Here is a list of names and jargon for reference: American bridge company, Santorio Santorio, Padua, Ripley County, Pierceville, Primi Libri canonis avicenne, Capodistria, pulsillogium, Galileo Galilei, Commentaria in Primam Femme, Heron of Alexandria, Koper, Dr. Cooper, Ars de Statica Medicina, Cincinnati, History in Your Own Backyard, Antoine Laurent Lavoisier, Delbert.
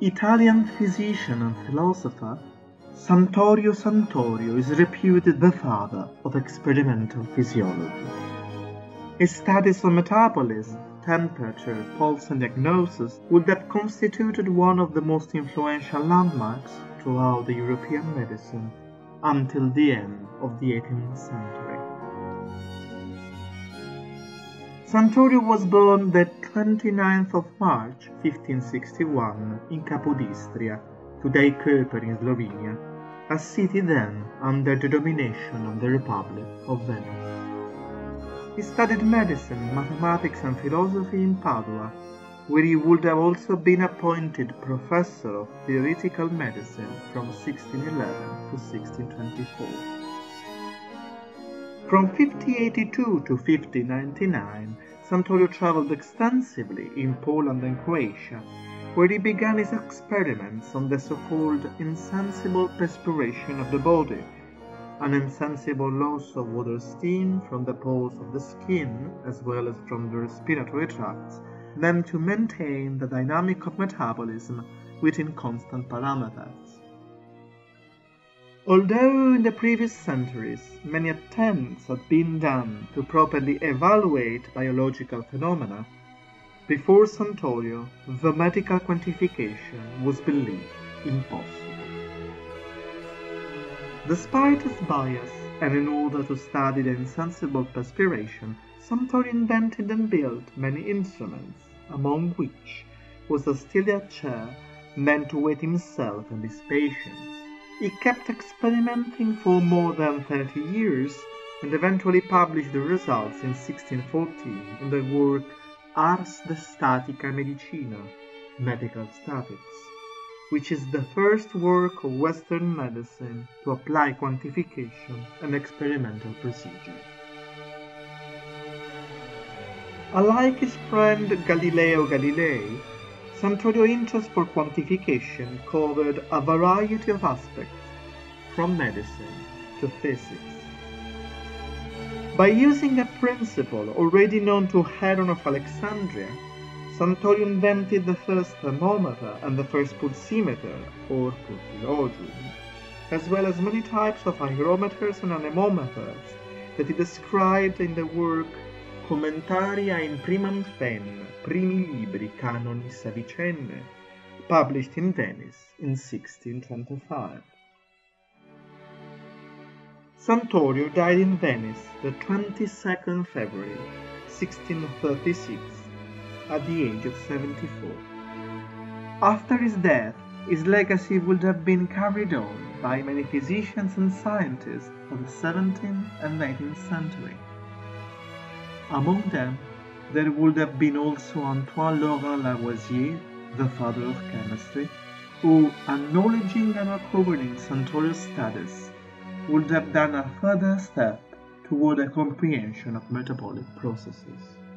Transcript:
Italian physician and philosopher, Santorio Santorio is reputed the father of experimental physiology. His studies on metabolism, temperature, pulse and diagnosis would have constituted one of the most influential landmarks throughout the European medicine until the end of the 18th century. Santorio was born the 29th of March 1561 in Capodistria, today Koper in Slovenia, a city then under the domination of the Republic of Venice. He studied medicine, mathematics and philosophy in Padua, where he would have also been appointed professor of theoretical medicine from 1611 to 1624. From 1582 to 1599, Santorio travelled extensively in Poland and Croatia, where he began his experiments on the so-called insensible perspiration of the body, an insensible loss of water steam from the pores of the skin as well as from the respiratory tracts, then to maintain the dynamic of metabolism within constant parameters. Although in the previous centuries many attempts had been done to properly evaluate biological phenomena, before Santorio the medical quantification was believed impossible. Despite his bias, and in order to study the insensible perspiration, Santorio invented and built many instruments, among which was a stellar chair meant to weigh himself and his patients. He kept experimenting for more than 30 years and eventually published the results in 1614 in the work Ars de Statica Medicina, Medical Statics, which is the first work of Western medicine to apply quantification and experimental procedure. Unlike his friend Galileo Galilei, Santorio's interest for quantification covered a variety of aspects, from medicine to physics. By using a principle already known to Heron of Alexandria, Santorio invented the first thermometer and the first pulsimeter, or pulsillogium, as well as many types of hygrometers and anemometers that he described in the work Commentaria in Primam Femme, Primi Libri canonis avicenne, published in Venice in 1625. Santorio died in Venice the 22nd February 1636 at the age of 74. After his death, his legacy would have been carried on by many physicians and scientists of the 17th and 18th century. Among them, there would have been also Antoine Laurent Lavoisier, the father of chemistry, who, acknowledging and recovering Santorio's studies, would have done a further step toward a comprehension of metabolic processes.